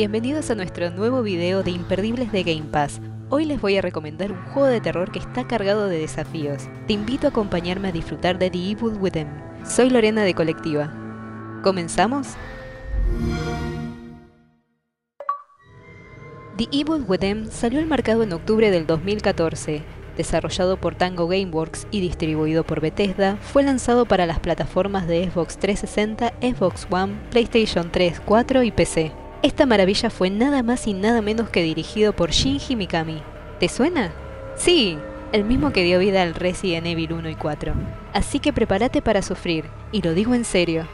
Bienvenidos a nuestro nuevo video de Imperdibles de Game Pass. Hoy les voy a recomendar un juego de terror que está cargado de desafíos. Te invito a acompañarme a disfrutar de The Evil Within. Soy Lorena de Colectiva. ¿Comenzamos? The Evil Within salió al mercado en octubre del 2014. Desarrollado por Tango Gameworks y distribuido por Bethesda, fue lanzado para las plataformas de Xbox 360, Xbox One, PlayStation 3, 4 y PC. Esta maravilla fue nada más y nada menos que dirigido por Shinji Mikami. ¿Te suena? ¡Sí! El mismo que dio vida al Resident Evil 1 y 4. Así que prepárate para sufrir, y lo digo en serio.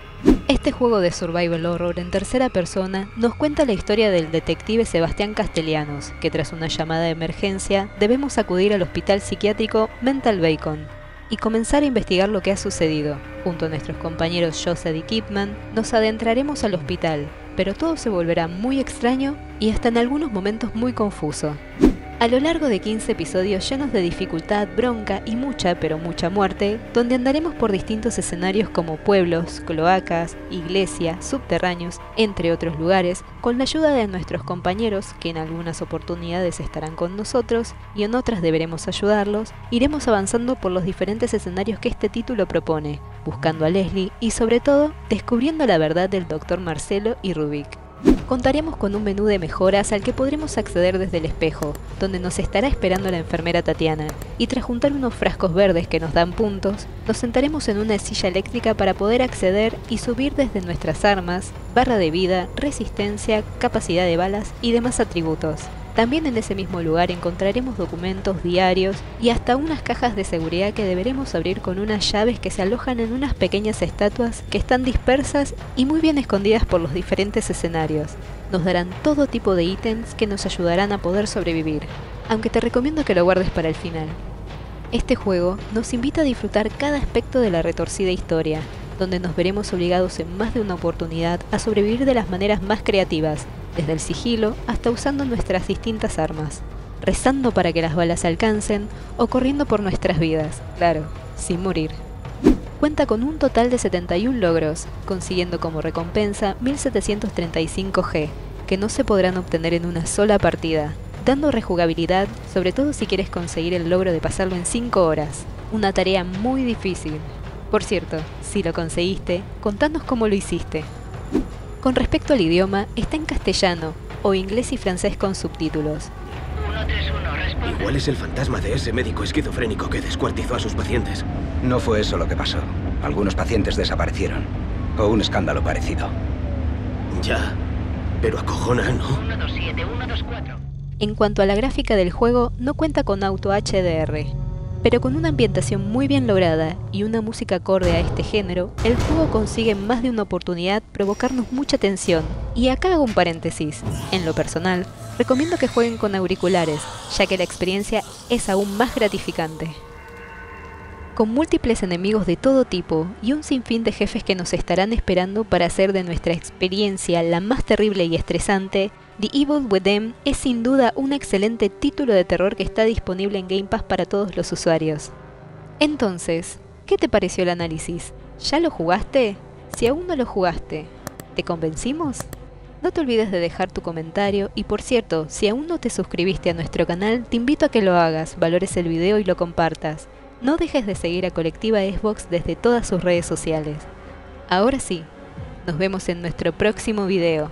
Este juego de survival horror en tercera persona nos cuenta la historia del detective Sebastián Castellanos, que tras una llamada de emergencia debemos acudir al hospital psiquiátrico Mental Bacon y comenzar a investigar lo que ha sucedido. Junto a nuestros compañeros Joseph y Kipman nos adentraremos al hospital, pero todo se volverá muy extraño y hasta en algunos momentos muy confuso. A lo largo de 15 episodios llenos de dificultad, bronca y mucha, pero mucha muerte, donde andaremos por distintos escenarios como pueblos, cloacas, iglesias, subterráneos, entre otros lugares, con la ayuda de nuestros compañeros, que en algunas oportunidades estarán con nosotros y en otras deberemos ayudarlos, iremos avanzando por los diferentes escenarios que este título propone, buscando a Leslie y sobre todo, descubriendo la verdad del Dr. Marcelo y Rubik. Contaremos con un menú de mejoras al que podremos acceder desde el espejo, donde nos estará esperando la enfermera Tatiana, y tras juntar unos frascos verdes que nos dan puntos, nos sentaremos en una silla eléctrica para poder acceder y subir desde nuestras armas, barra de vida, resistencia, capacidad de balas y demás atributos. También en ese mismo lugar encontraremos documentos, diarios y hasta unas cajas de seguridad que deberemos abrir con unas llaves que se alojan en unas pequeñas estatuas que están dispersas y muy bien escondidas por los diferentes escenarios. Nos darán todo tipo de ítems que nos ayudarán a poder sobrevivir, aunque te recomiendo que lo guardes para el final. Este juego nos invita a disfrutar cada aspecto de la retorcida historia, donde nos veremos obligados en más de una oportunidad a sobrevivir de las maneras más creativas, desde el sigilo hasta usando nuestras distintas armas, rezando para que las balas se alcancen o corriendo por nuestras vidas, claro, sin morir. Cuenta con un total de 71 logros, consiguiendo como recompensa 1735G, que no se podrán obtener en una sola partida, dando rejugabilidad, sobre todo si quieres conseguir el logro de pasarlo en 5 horas, una tarea muy difícil. Por cierto, si lo conseguiste, contanos cómo lo hiciste. Con respecto al idioma, está en castellano, o inglés y francés con subtítulos. 131, igual es el fantasma de ese médico esquizofrénico que descuartizó a sus pacientes. No fue eso lo que pasó. Algunos pacientes desaparecieron. O un escándalo parecido. Ya, pero acojona, ¿no? 127, 124. En cuanto a la gráfica del juego, no cuenta con auto HDR. Pero con una ambientación muy bien lograda y una música acorde a este género, el juego consigue en más de una oportunidad provocarnos mucha tensión. Y acá hago un paréntesis. En lo personal, recomiendo que jueguen con auriculares, ya que la experiencia es aún más gratificante. Con múltiples enemigos de todo tipo y un sinfín de jefes que nos estarán esperando para hacer de nuestra experiencia la más terrible y estresante, The Evil Within es sin duda un excelente título de terror que está disponible en Game Pass para todos los usuarios. Entonces, ¿qué te pareció el análisis? ¿Ya lo jugaste? Si aún no lo jugaste, ¿te convencimos? No te olvides de dejar tu comentario y por cierto, si aún no te suscribiste a nuestro canal, te invito a que lo hagas, valores el video y lo compartas. No dejes de seguir a Colectiva Xbox desde todas sus redes sociales. Ahora sí, nos vemos en nuestro próximo video.